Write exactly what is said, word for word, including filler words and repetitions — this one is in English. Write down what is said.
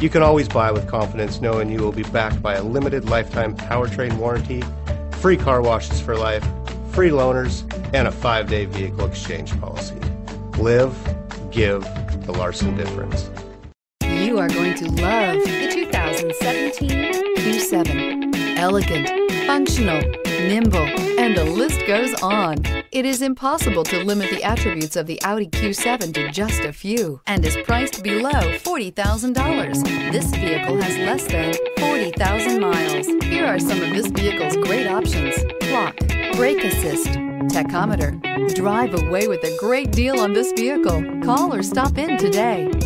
You can always buy with confidence knowing you will be backed by a limited lifetime powertrain warranty, free car washes for life, free loaners, and a five-day vehicle exchange policy. Live, give the Larson difference. You are going to love the two thousand seventeen Q seven. Elegant, functional, nimble, and the list goes on. It is impossible to limit the attributes of the Audi Q seven to just a few and is priced below forty thousand dollars. This vehicle has less than forty thousand miles. Here are some of this vehicle's great options: clock, brake assist, tachometer. Drive away with a great deal on this vehicle. Call or stop in today.